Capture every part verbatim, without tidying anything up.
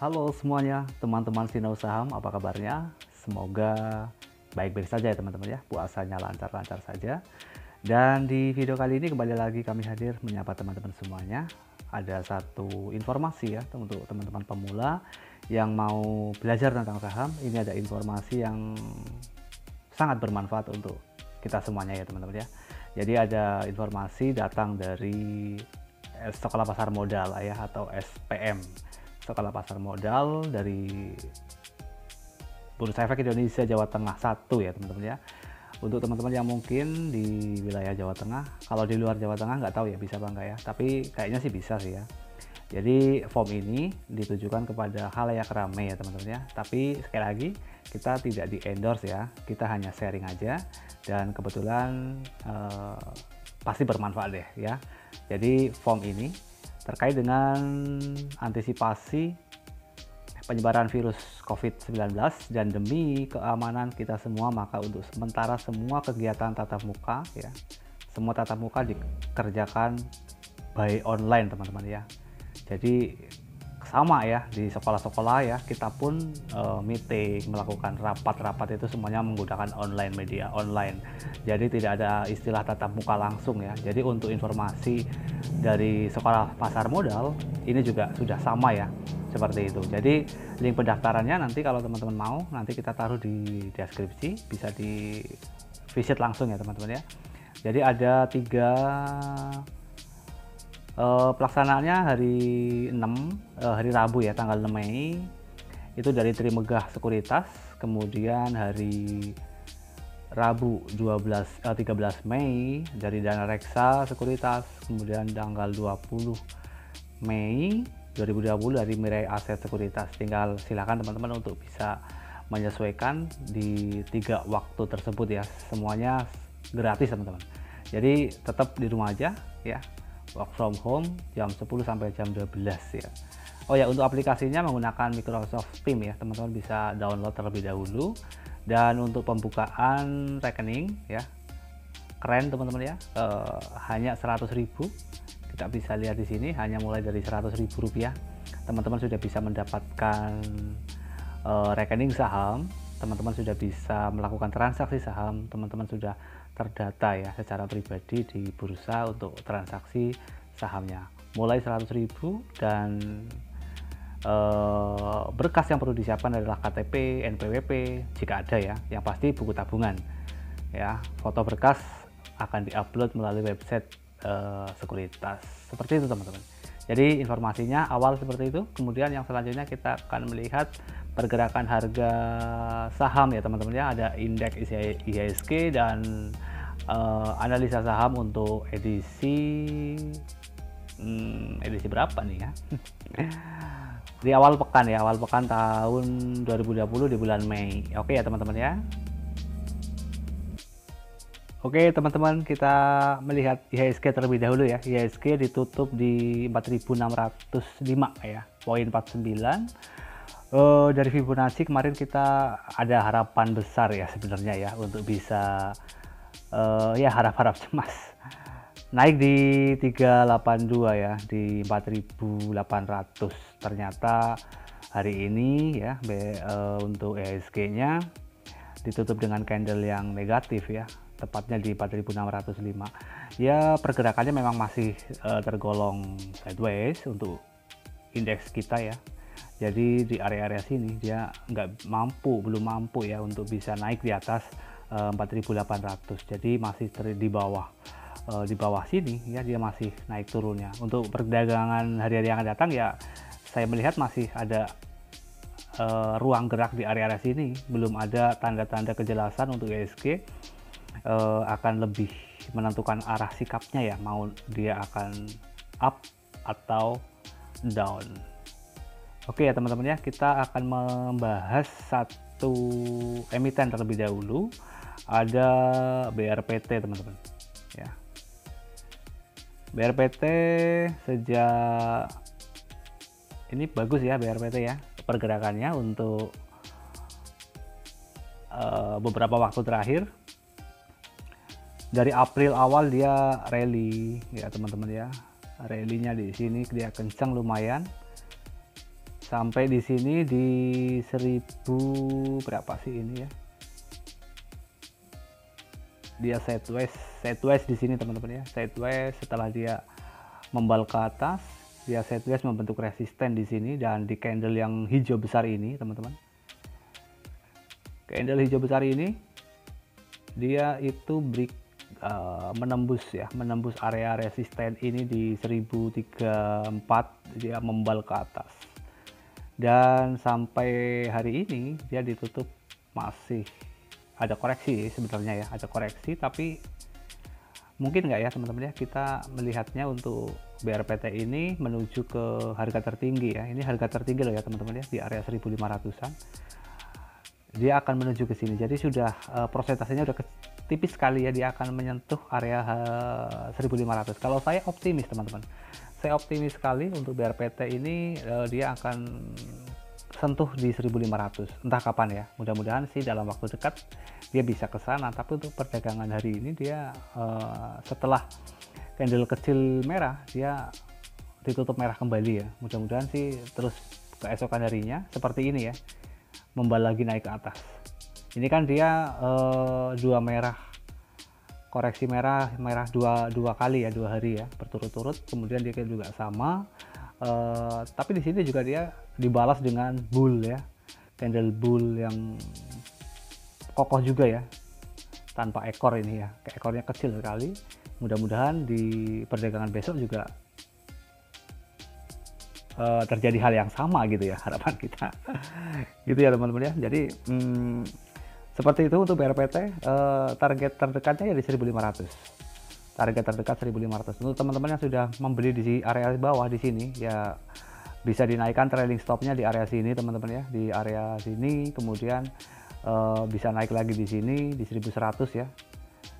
Halo semuanya, teman-teman Sinau Saham, apa kabarnya? Semoga baik-baik saja ya teman-teman ya, puasanya lancar-lancar saja. Dan di video kali ini kembali lagi kami hadir menyapa teman-teman semuanya. Ada satu informasi ya untuk teman-teman pemula yang mau belajar tentang saham. Ini ada informasi yang sangat bermanfaat untuk kita semuanya ya teman-teman ya. Jadi ada informasi datang dari Sekolah Pasar Modal ya, atau S P M. Sekolah Pasar Modal dari Bursa Efek Indonesia Jawa Tengah satu ya teman-teman ya. Untuk teman-teman yang mungkin di wilayah Jawa Tengah, kalau di luar Jawa Tengah nggak tahu ya bisa apa enggak ya, tapi kayaknya sih bisa sih ya. Jadi form ini ditujukan kepada halayak ramai ya teman-teman ya, tapi sekali lagi kita tidak di endorse ya, kita hanya sharing aja, dan kebetulan eh, pasti bermanfaat deh ya. Jadi form ini terkait dengan antisipasi penyebaran virus COVID sembilan belas, dan demi keamanan kita semua maka untuk sementara semua kegiatan tatap muka ya, semua tatap muka dikerjakan by online teman-teman ya. Jadi sama ya di sekolah-sekolah ya, kita pun uh, meeting, melakukan rapat-rapat itu semuanya menggunakan online media, online. Jadi tidak ada istilah tatap muka langsung ya. Jadi untuk informasi dari Sekolah Pasar Modal ini juga sudah sama ya, seperti itu. Jadi link pendaftarannya nanti kalau teman-teman mau, nanti kita taruh di deskripsi, bisa di visit langsung ya teman-teman ya. Jadi ada tiga Uh, pelaksanaannya hari enam, uh, hari Rabu ya, tanggal enam Mei, itu dari Trimegah Sekuritas. Kemudian hari Rabu dua belas, uh, tiga belas Mei dari Dana Reksa Sekuritas. Kemudian tanggal dua puluh Mei dua ribu dua puluh dari Mirai Aset Sekuritas. Tinggal silakan teman-teman untuk bisa menyesuaikan di tiga waktu tersebut ya, semuanya gratis teman-teman. Jadi tetap di rumah aja ya, work from home jam sepuluh sampai jam dua belas ya. Oh ya, untuk aplikasinya menggunakan Microsoft Teams ya, teman-teman bisa download terlebih dahulu. Dan untuk pembukaan rekening ya, keren teman-teman ya, e, hanya seratus ribu. Kita bisa lihat di sini, hanya mulai dari seratus ribu rupiah teman-teman sudah bisa mendapatkan e, rekening saham, teman-teman sudah bisa melakukan transaksi saham, teman-teman sudah terdata ya secara pribadi di bursa untuk transaksi sahamnya, mulai seratus ribu. Dan e, berkas yang perlu disiapkan adalah K T P, N P W P jika ada ya, yang pasti buku tabungan ya. Foto berkas akan diupload melalui website e, sekuritas, seperti itu teman-teman. Jadi informasinya awal seperti itu. Kemudian yang selanjutnya kita akan melihat pergerakan harga saham ya teman-teman ya. Ada indeks I H S G dan uh, analisa saham untuk edisi hmm, edisi berapa nih ya, di awal pekan ya, awal pekan tahun dua ribu dua puluh di bulan Mei. Oke ya teman-teman ya. Oke teman-teman, kita melihat I H S G terlebih dahulu ya. I H S G ditutup di empat ribu enam ratus lima ya, poin empat puluh sembilan. Uh, dari Fibonacci kemarin kita ada harapan besar ya sebenarnya ya, untuk bisa uh, ya harap-harap cemas naik di tiga delapan dua ya, di empat ribu delapan ratus. Ternyata hari ini ya be, uh, untuk I H S G nya ditutup dengan candle yang negatif ya, tepatnya di empat ribu enam ratus lima ya. Pergerakannya memang masih uh, tergolong sideways untuk indeks kita ya. Jadi di area-area sini dia nggak mampu, belum mampu ya untuk bisa naik di atas uh, empat ribu delapan ratus. Jadi masih ter di bawah, uh, di bawah sini ya, dia masih naik turunnya. Untuk perdagangan hari-hari yang akan datang ya, saya melihat masih ada uh, ruang gerak di area-area sini. Belum ada tanda-tanda kejelasan untuk I H S G uh, akan lebih menentukan arah sikapnya ya, mau dia akan up atau down. Oke ya teman-teman ya, kita akan membahas satu emiten terlebih dahulu. Ada B R P T teman-teman ya. B R P T sejak ini bagus ya, B R P T ya pergerakannya untuk uh, beberapa waktu terakhir. Dari April awal dia rally ya teman-teman ya, rally-nya di sini dia kencang lumayan. sampai di sini di seribu berapa sih ini ya, dia sideways sideways di sini teman-teman ya, sideways. Setelah dia membal ke atas, dia sideways membentuk resisten di sini dan di candle yang hijau besar ini teman-teman, candle hijau besar ini dia itu break uh, menembus ya, menembus area resisten ini di seribu tiga puluh empat, dia membal ke atas dan sampai hari ini dia ditutup masih ada koreksi sebenarnya ya, ada koreksi tapi mungkin nggak ya teman-teman ya, kita melihatnya untuk B R P T ini menuju ke harga tertinggi ya, ini harga tertinggi loh ya teman-teman ya, di area seribu lima ratusan dia akan menuju ke sini, jadi sudah uh, persentasenya udah tipis sekali ya, dia akan menyentuh area uh, seribu lima ratus. Kalau saya optimis teman-teman, saya optimis sekali untuk B R P T ini uh, dia akan sentuh di seribu lima ratus, entah kapan ya, mudah-mudahan sih dalam waktu dekat dia bisa ke sana. Tapi untuk perdagangan hari ini dia uh, setelah candle kecil merah dia ditutup merah kembali ya, mudah-mudahan sih terus keesokan harinya seperti ini ya, membal lagi naik ke atas. Ini kan dia uh, dua merah, koreksi merah merah dua dua kali ya, dua hari ya berturut-turut, kemudian dia juga sama. Uh, tapi di sini juga dia dibalas dengan bull ya, candle bull yang kokoh juga ya, tanpa ekor ini ya, ekornya kecil sekali. Mudah-mudahan di perdagangan besok juga uh, terjadi hal yang sama gitu ya, harapan kita gitu ya teman-teman ya. Jadi hmm, seperti itu untuk B R P T, uh, target terdekatnya ya di seribu lima ratus, target terdekat seribu lima ratus. Untuk teman-teman yang sudah membeli di area bawah di sini ya, bisa dinaikkan trailing stopnya di area sini teman-teman ya, di area sini, kemudian uh, bisa naik lagi di sini di seribu seratus ya,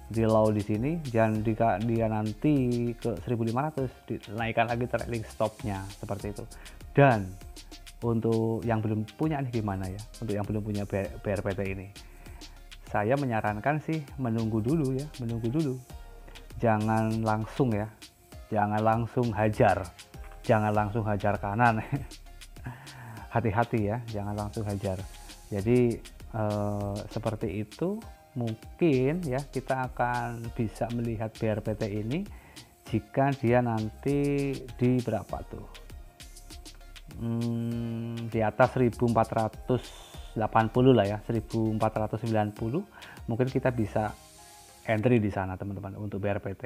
di low di sini, dan jika dia nanti ke seribu lima ratus dinaikkan lagi trailing stopnya seperti itu. Dan untuk yang belum punya nih gimana ya, untuk yang belum punya B R P T ini saya menyarankan sih menunggu dulu ya, menunggu dulu. Jangan langsung ya, jangan langsung hajar, jangan langsung hajar kanan, hati-hati ya, jangan langsung hajar. Jadi eh, seperti itu mungkin ya, kita akan bisa melihat B R P T ini jika dia nanti di berapa tuh, hmm, di atas seribu empat ratus delapan puluh lah ya, seribu empat ratus sembilan puluh mungkin kita bisa entry di sana teman-teman untuk B R P T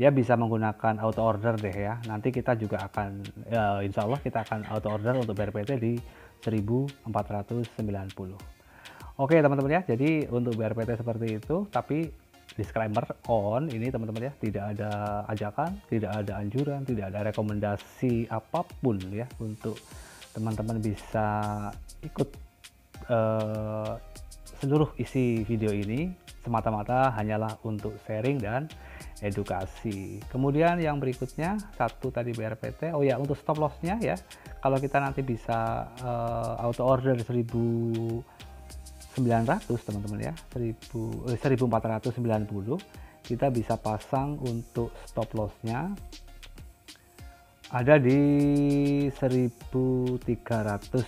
ya, bisa menggunakan auto order deh ya. Nanti kita juga akan ya, insya Allah kita akan auto order untuk B R P T di seribu empat ratus sembilan puluh. Oke teman-teman ya, jadi untuk B R P T seperti itu, tapi disclaimer on ini teman-teman ya, tidak ada ajakan, tidak ada anjuran, tidak ada rekomendasi apapun ya untuk teman-teman bisa ikut eh, seluruh isi video ini, semata-mata hanyalah untuk sharing dan edukasi. Kemudian yang berikutnya satu tadi B R P T, oh ya untuk stop lossnya ya, kalau kita nanti bisa uh, auto order seribu sembilan ratus teman-teman ya, seribu, eh, seribu empat ratus sembilan puluh kita bisa pasang untuk stop lossnya ada di seribu tiga ratus,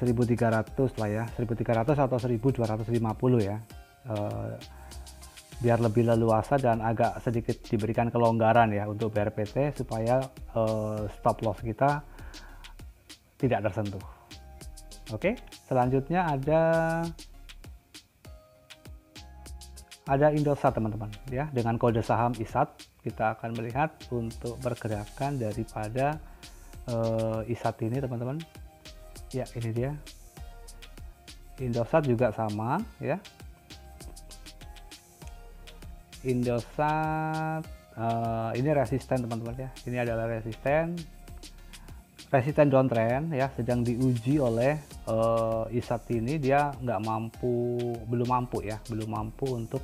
seribu tiga ratus lah ya, seribu tiga ratus atau seribu dua ratus lima puluh ya, uh, biar lebih leluasa dan agak sedikit diberikan kelonggaran ya untuk B R P T supaya uh, stop loss kita tidak tersentuh. Oke, selanjutnya ada ada Indosat teman-teman ya, dengan kode saham I S A T kita akan melihat untuk pergerakan daripada uh, I S A T ini teman-teman. Ya ini dia, Indosat juga sama ya, Indosat uh, ini resisten teman-teman ya, ini adalah resisten, resisten downtrend ya, sedang diuji oleh uh, I S A T ini, dia nggak mampu, belum mampu ya, belum mampu untuk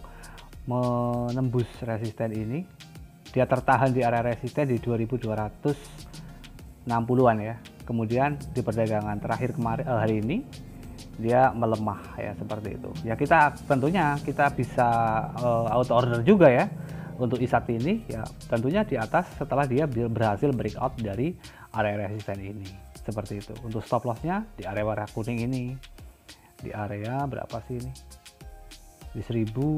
menembus resisten ini, dia tertahan di area resisten di dua ribu dua ratus enam puluhan ya. Kemudian di perdagangan terakhir kemarin eh, hari ini dia melemah ya seperti itu. Ya kita tentunya kita bisa eh, auto order juga ya, untuk I S A T ini ya tentunya di atas setelah dia berhasil breakout dari area resisten ini, seperti itu. Untuk stop lossnya di area warna kuning ini, di area berapa sih ini, di seribu,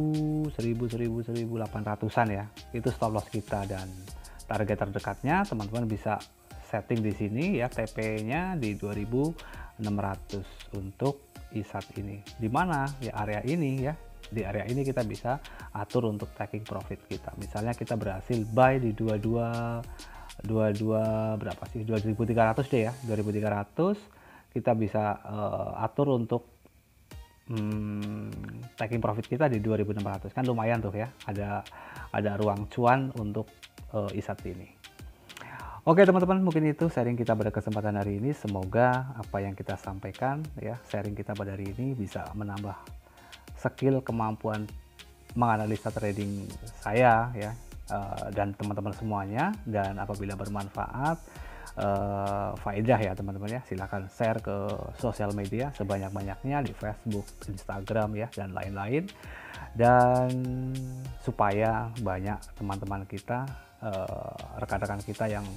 seribu, seribu, seribu delapan ratusan ya, itu stop loss kita. Dan target terdekatnya teman-teman bisa setting di sini ya, T P-nya di dua ribu enam ratus untuk I S A T ini, dimana ya area ini ya, di area ini kita bisa atur untuk taking profit kita. Misalnya kita berhasil buy di dua puluh dua, dua puluh dua berapa sih, dua ribu tiga ratus deh ya, dua ribu tiga ratus kita bisa uh, atur untuk hmm, taking profit kita di dua ribu enam ratus, kan lumayan tuh ya, ada ada ruang cuan untuk uh, I S A T ini. Oke teman-teman, mungkin itu sharing kita pada kesempatan hari ini. Semoga apa yang kita sampaikan ya, sharing kita pada hari ini bisa menambah skill kemampuan menganalisa trading saya ya, uh, dan teman-teman semuanya. Dan apabila bermanfaat, uh, faedah ya teman-teman ya, silahkan share ke sosial media sebanyak-banyaknya, di Facebook, Instagram ya, dan lain-lain, dan supaya banyak teman-teman kita, rekan-rekan uh, kita yang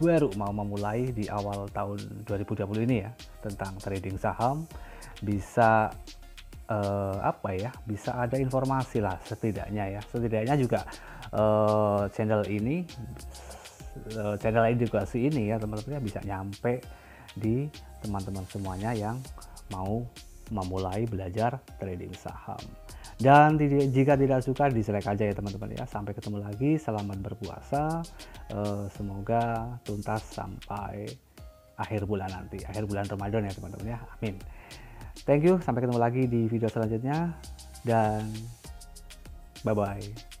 baru mau memulai di awal tahun dua ribu dua puluh ini ya tentang trading saham, bisa uh, apa ya, bisa ada informasi lah setidaknya ya, setidaknya juga uh, channel ini uh, channel edukasi ini ya teman-teman bisa nyampe di teman-teman semuanya yang mau memulai belajar trading saham. Dan jika tidak suka, dislike aja ya teman-teman ya. Sampai ketemu lagi, selamat berpuasa, uh, semoga tuntas sampai akhir bulan nanti, akhir bulan Ramadan ya teman-teman ya, amin. Thank you, sampai ketemu lagi di video selanjutnya, dan bye-bye.